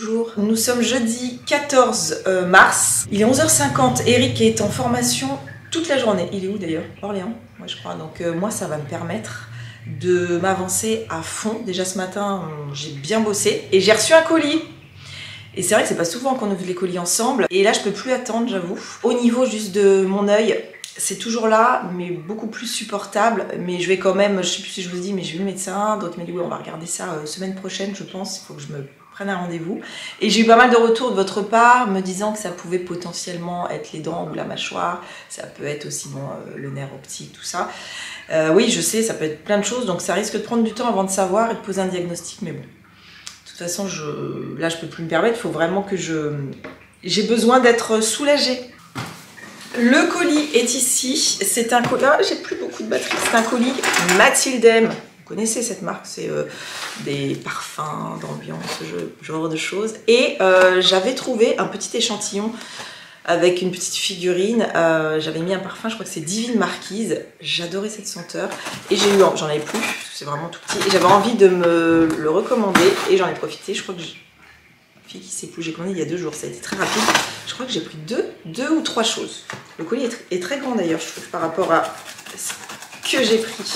Bonjour, nous sommes jeudi 14 mars, il est 11h50, Eric est en formation toute la journée. Il est où d'ailleurs? Orléans, moi je crois. Donc moi ça va me permettre de m'avancer à fond. Déjà ce matin j'ai bien bossé et j'ai reçu un colis. Et c'est vrai que c'est pas souvent qu'on ouvre les colis ensemble. Et là je peux plus attendre, j'avoue. Au niveau juste de mon œil, c'est toujours là, mais beaucoup plus supportable. Mais je vais quand même, je sais plus si je vous dis, mais j'ai vu le médecin. D'autres m'ont dit, oui, on va regarder ça semaine prochaine, je pense. Il faut que je me prenne un rendez-vous. Et j'ai eu pas mal de retours de votre part, me disant que ça pouvait potentiellement être les dents ou la mâchoire. Ça peut être aussi bon, le nerf optique, tout ça. Oui, je sais, ça peut être plein de choses. Donc ça risque de prendre du temps avant de savoir et de poser un diagnostic. Mais bon, de toute façon, là, je peux plus me permettre. Il faut vraiment que j'ai besoin d'être soulagée. Le colis est ici, c'est un colis, ah, j'ai plus beaucoup de batterie, c'est un colis Mathilde M. Vous connaissez cette marque, c'est des parfums, d'ambiance, ce genre de choses. Et j'avais trouvé un petit échantillon avec une petite figurine, j'avais mis un parfum, je crois que c'est Divine Marquise, j'adorais cette senteur. Et j'ai eu, j'en avais plus, c'est vraiment tout petit, et j'avais envie de me le recommander et j'en ai profité, je crois que fille qui sait plus, j'ai commandé il y a 2 jours, ça a été très rapide. Je crois que j'ai pris deux ou trois choses. Le colis est très grand d'ailleurs, je trouve, par rapport à ce que j'ai pris.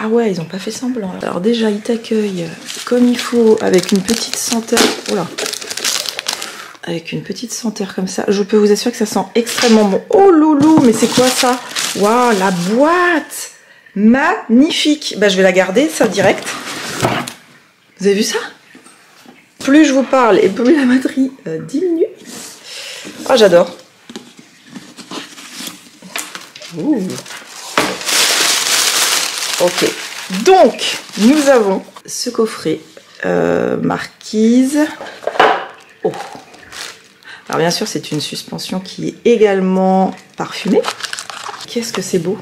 Ah ouais, ils n'ont pas fait semblant. Alors déjà, ils t'accueillent comme il faut, avec une petite senteur. Oula. Avec une petite senteur comme ça. Je peux vous assurer que ça sent extrêmement bon. Oh loulou, mais c'est quoi ça? Waouh, la boîte! Magnifique! Bah, je vais la garder, ça, direct. Vous avez vu ça? Plus je vous parle et plus la batterie diminue. Ah, j'adore. Ok. Donc, nous avons ce coffret Marquise. Oh. Alors, bien sûr, c'est une suspension qui est également parfumée. Qu'est-ce que c'est beau!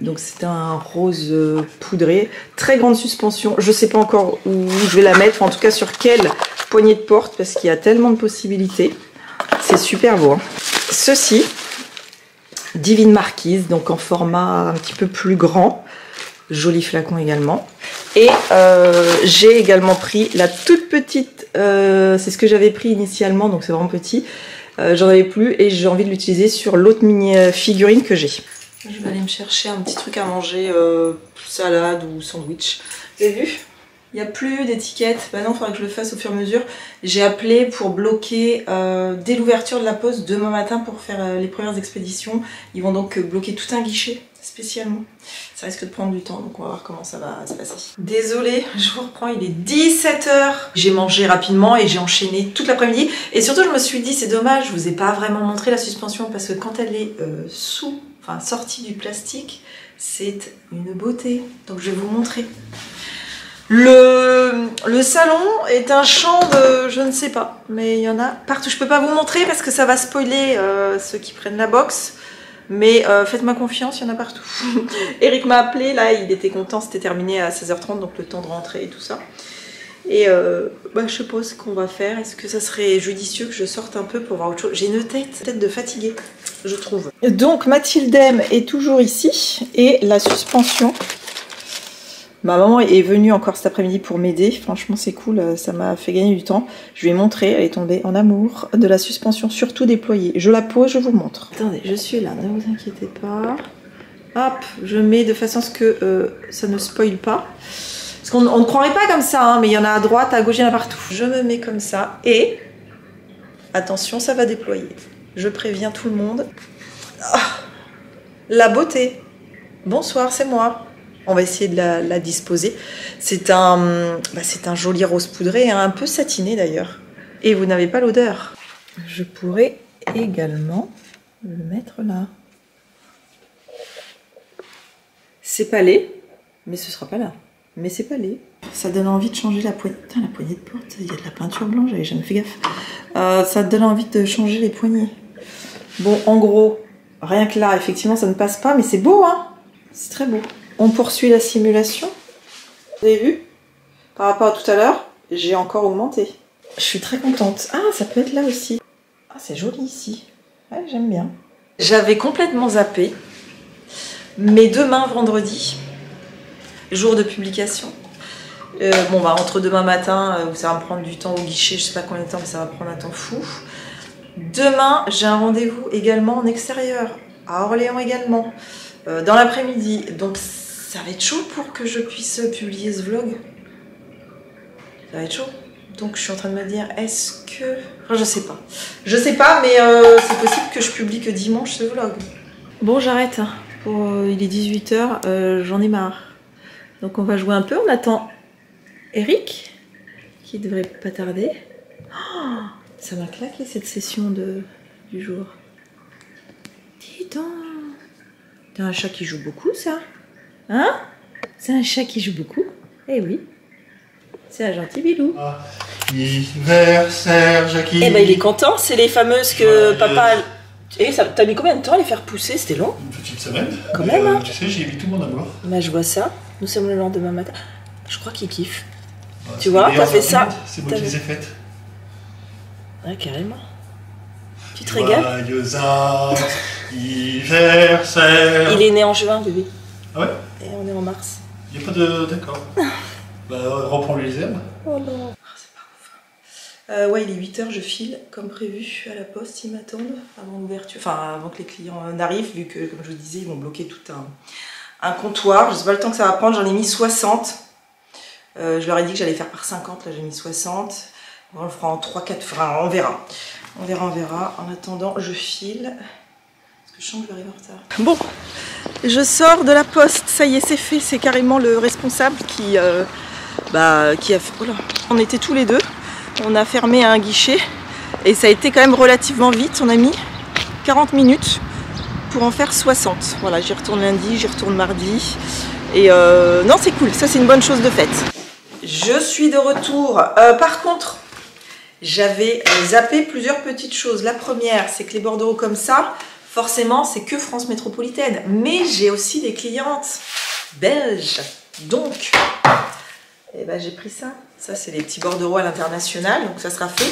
Donc c'est un rose poudré, très grande suspension, je sais pas encore où je vais la mettre, en tout cas sur quelle poignée de porte, parce qu'il y a tellement de possibilités, c'est super beau, hein. Ceci, Divine Marquise, donc en format un petit peu plus grand, joli flacon également, et j'ai également pris la toute petite, c'est ce que j'avais pris initialement, donc c'est vraiment petit, j'en avais plus et j'ai envie de l'utiliser sur l'autre mini figurine que j'ai. Je vais aller me chercher un petit truc à manger, salade ou sandwich. Vous avez vu? Il n'y a plus d'étiquette. Maintenant, il faudra que je le fasse au fur et à mesure. J'ai appelé pour bloquer dès l'ouverture de la poste demain matin pour faire les premières expéditions. Ils vont donc bloquer tout un guichet spécialement. Ça risque de prendre du temps, donc on va voir comment ça va se passer. Désolée, je vous reprends, il est 17h. J'ai mangé rapidement et j'ai enchaîné toute l'après-midi. Et surtout, je me suis dit, c'est dommage, je vous ai pas vraiment montré la suspension parce que quand elle est sortie du plastique, c'est une beauté. Donc je vais vous montrer. Le salon est un champ de je ne sais pas, mais il y en a partout. Je peux pas vous montrer parce que ça va spoiler ceux qui prennent la box. Mais faites-moi confiance, il y en a partout. Eric m'a appelé, là il était content, c'était terminé à 16h30, donc le temps de rentrer et tout ça. Et je sais pas ce qu'on va faire. Est-ce que ça serait judicieux que je sorte un peu pour voir autre chose? J'ai une tête de fatiguée, je trouve. Donc Mathilde M est toujours ici. Et la suspension. Ma maman est venue encore cet après-midi pour m'aider. Franchement, c'est cool, ça m'a fait gagner du temps. Je lui ai montré, elle est tombée en amour de la suspension, surtout déployée. Je la pose, je vous montre. Attendez, je suis là, ne vous inquiétez pas. Hop, je mets de façon à ce que ça ne spoile pas. Parce qu'on ne croirait pas comme ça, hein, mais il y en a à droite, à gauche, il y en a partout. Je me mets comme ça et... Attention, ça va déployer. Je préviens tout le monde. Oh, la beauté. Bonsoir, c'est moi. On va essayer de la disposer. C'est un joli rose poudré, hein, un peu satiné d'ailleurs. Et vous n'avez pas l'odeur. Je pourrais également le mettre là. C'est palé, mais ce ne sera pas là. Mais c'est palé. Ça donne envie de changer la poignée. Putain, la poignée de porte, il y a de la peinture blanche, j'avais jamais fait gaffe. Ça donne envie de changer les poignées. Bon, en gros, rien que là, effectivement, ça ne passe pas, mais c'est beau, hein? C'est très beau. On poursuit la simulation. Vous avez vu? Par rapport à tout à l'heure, j'ai encore augmenté. Je suis très contente. Ah, ça peut être là aussi. Ah, c'est joli ici. Ouais, j'aime bien. J'avais complètement zappé. Mais demain, vendredi... jour de publication, Bon, bah, entre demain matin, ça va me prendre du temps au guichet, je sais pas combien de temps, mais ça va prendre un temps fou. Demain, j'ai un rendez-vous également en extérieur, à Orléans également, dans l'après-midi. Donc, ça va être chaud pour que je puisse publier ce vlog. Ça va être chaud. Donc, je suis en train de me dire, est-ce que... Enfin, je sais pas. Je sais pas, mais c'est possible que je publie que dimanche ce vlog. Bon, j'arrête. Il est 18 h, j'en ai marre. Donc, on va jouer un peu. On attend Eric, qui devrait pas tarder. Oh, ça m'a claqué cette session du jour. Dis donc. T'as un chat qui joue beaucoup, ça? Hein? C'est un chat qui joue beaucoup? Eh oui. C'est un gentil bilou. Ah, anniversaire, Jackie. Eh ben, il est content. C'est les fameuses que papa... Et t'as mis combien de temps à les faire pousser? C'était long. Une petite semaine. Quand même, hein. Tu sais, j'ai mis tout mon amour. Bah, je vois ça. Nous sommes le lendemain matin. Je crois qu'il kiffe. Bah, tu vois, t'as fait ça. C'est moi qui les ai faites. Ah, carrément. Tu te régales. Il est né en juin, bébé. Ah ouais? Et on est en mars. Il n'y a pas de... D'accord. Bah, reprends-lui les herbes. Oh non. Ouais, il est 8 h, je file, comme prévu, à la poste, ils m'attendent avant l'ouverture, enfin avant que les clients n'arrivent, vu que, comme je vous disais, ils vont bloquer tout un comptoir. Je sais pas le temps que ça va prendre, j'en ai mis 60. Je leur ai dit que j'allais faire par 50, là j'ai mis 60. On le fera en 3-4, enfin on verra. On verra, on verra. En attendant, je file. Parce que je sens que je vais arriver en retard. Bon, je sors de la poste, ça y est, c'est fait, c'est carrément le responsable qui a fait... Oh là, on était tous les deux. On a fermé un guichet et ça a été quand même relativement vite. On a mis 40 minutes pour en faire 60. Voilà, j'y retourne lundi, j'y retourne mardi. Et non, c'est cool. Ça, c'est une bonne chose de faite. Je suis de retour. Par contre, j'avais zappé plusieurs petites choses. La première, c'est que les bordereaux comme ça, forcément, c'est que France métropolitaine. Mais j'ai aussi des clientes belges. Donc, eh ben, j'ai pris ça. Ça, c'est les petits bordereaux à l'international, donc ça sera fait.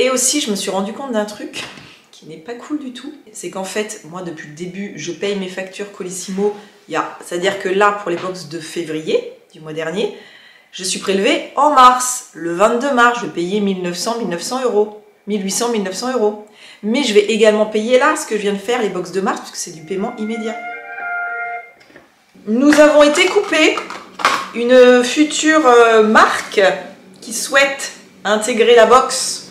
Et aussi, je me suis rendu compte d'un truc qui n'est pas cool du tout. C'est qu'en fait, moi, depuis le début, je paye mes factures Colissimo. C'est-à-dire que là, pour les box de février du mois dernier, je suis prélevée en mars. Le 22 mars, je vais payer 1900 euros, 1800, 1900 euros. Mais je vais également payer là ce que je viens de faire, les box de mars, parce que c'est du paiement immédiat. Nous avons été coupés. Une future marque qui souhaite intégrer la box.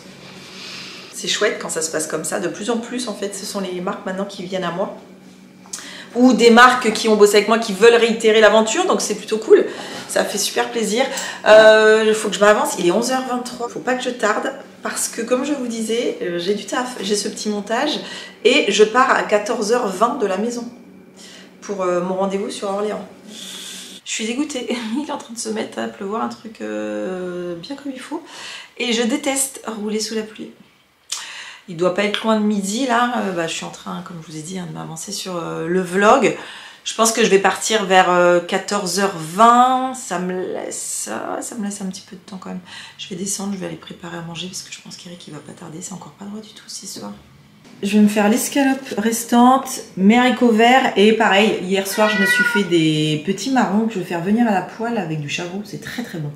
C'est chouette quand ça se passe comme ça. De plus en plus, en fait, ce sont les marques maintenant qui viennent à moi. Ou des marques qui ont bossé avec moi, qui veulent réitérer l'aventure. Donc, c'est plutôt cool. Ça fait super plaisir. Faut que je m'avance. Il est 11 h 23. Faut pas que je tarde. Parce que, comme je vous disais, j'ai du taf. J'ai ce petit montage. Et je pars à 14 h 20 de la maison. Pour mon rendez-vous sur Orléans. Je suis dégoûtée, il est en train de se mettre à pleuvoir un truc bien comme il faut. Et je déteste rouler sous la pluie. Il doit pas être loin de midi là, je suis en train, comme je vous ai dit, de m'avancer sur le vlog. Je pense que je vais partir vers 14 h 20, ça me laisse un petit peu de temps quand même. Je vais descendre, je vais aller préparer à manger parce que je pense qu'Eric il va pas tarder, c'est encore pas droit du tout ce soir. Je vais me faire l'escalope restante, mes haricots verts et pareil, hier soir je me suis fait des petits marrons que je vais faire venir à la poêle avec du charbon, c'est très très bon.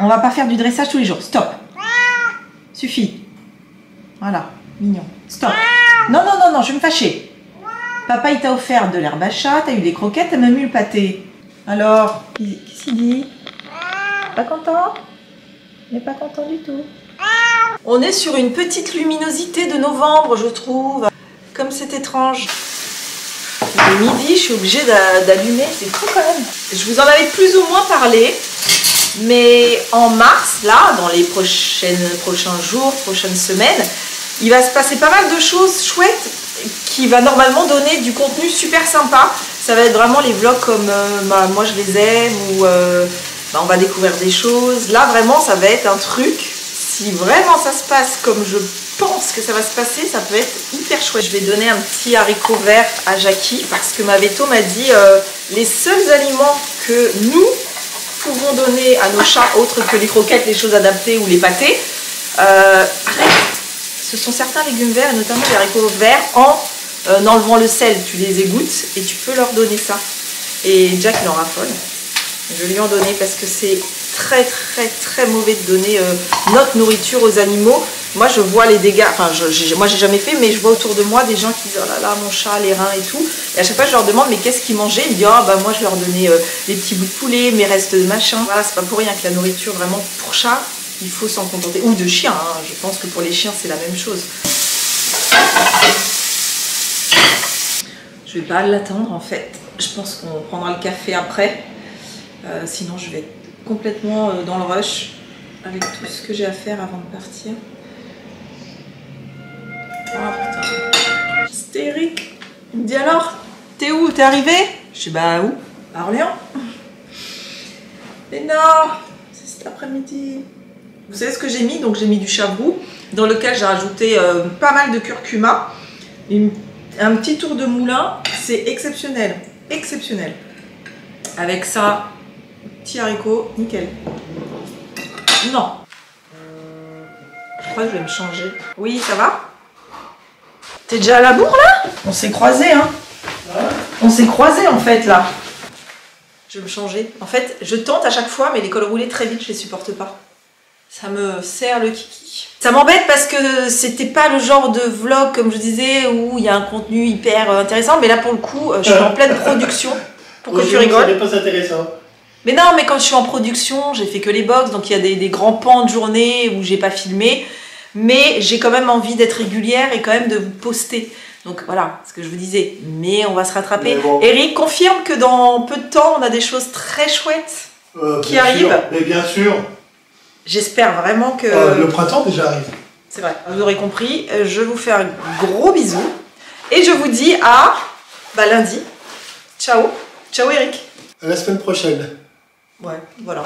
On va pas faire du dressage tous les jours, stop. Suffit. Voilà, mignon. Stop. Non, non, non, non, je vais me fâcher. Papa il t'a offert de l'herbe à chat, t'as eu des croquettes, t'as même eu le pâté. Alors, qu'est-ce qu'il dit? Pas content? Il n'est pas content du tout. On est sur une petite luminosité de novembre, je trouve. Comme c'est étrange. Le midi, je suis obligée d'allumer. C'est fou quand même. Je vous en avais plus ou moins parlé. Mais en mars, là, dans les prochains jours, prochaines semaines, il va se passer pas mal de choses chouettes qui va normalement donner du contenu super sympa. Ça va être vraiment les vlogs comme moi je les aime ou on va découvrir des choses. Là, vraiment, ça va être un truc... Si vraiment ça se passe comme je pense que ça va se passer, ça peut être hyper chouette. Je vais donner un petit haricot vert à Jackie parce que ma véto m'a dit les seuls aliments que nous pouvons donner à nos chats, autres que les croquettes, les choses adaptées ou les pâtés, ce sont certains légumes verts, et notamment les haricots verts, en enlevant le sel. Tu les égouttes et tu peux leur donner ça. Et Jack il en raffole. Je vais lui en donner parce que c'est très mauvais de donner notre nourriture aux animaux. Moi je vois les dégâts, enfin moi j'ai jamais fait, mais je vois autour de moi des gens qui disent oh là là mon chat, les reins et tout. Et à chaque fois je leur demande mais qu'est-ce qu'ils mangeaient, ils me disent ah bah moi je leur donnais des petits bouts de poulet, mes restes de machin. Voilà, c'est pas pour rien que la nourriture vraiment pour chat, il faut s'en contenter. Ou de chien, hein. Je pense que pour les chiens c'est la même chose. Je vais pas l'attendre en fait. Je pense qu'on prendra le café après. Sinon je vais être complètement dans le rush avec tout ce que j'ai à faire avant de partir. Ah putain. Hystérique. Il me dit alors, t'es où? T'es arrivé? Je dis bah où? À Orléans. Mais non, c'est cet après-midi. Vous savez ce que j'ai mis? Donc j'ai mis du chabrou dans lequel j'ai rajouté pas mal de curcuma. Un petit tour de moulin, c'est exceptionnel. Exceptionnel. Avec ça, petit haricot, nickel. Non. Je crois que je vais me changer. Oui, ça va? T'es déjà à la bourre là? On s'est croisés, hein? Ouais. On s'est croisés en fait là. Je vais me changer. En fait, je tente à chaque fois, mais les cols roulés très vite, je les supporte pas. Ça me serre le kiki. Ça m'embête parce que c'était pas le genre de vlog, comme je disais, où il y a un contenu hyper intéressant. Mais là, pour le coup, je suis en pleine production. Pour que tu rigoles. Ça n'est pas intéressant. Mais non, mais quand je suis en production, j'ai fait que les box, donc il y a des grands pans de journée où j'ai pas filmé, mais j'ai quand même envie d'être régulière et quand même de vous poster. Donc voilà, ce que je vous disais, mais on va se rattraper. Bon. Eric confirme que dans peu de temps, on a des choses très chouettes qui arrivent. Mais bien sûr. J'espère vraiment que... le printemps déjà arrive. C'est vrai, vous aurez compris. Je vous fais un gros bisou et je vous dis à lundi. Ciao. Ciao Eric. À la semaine prochaine. Ouais, voilà.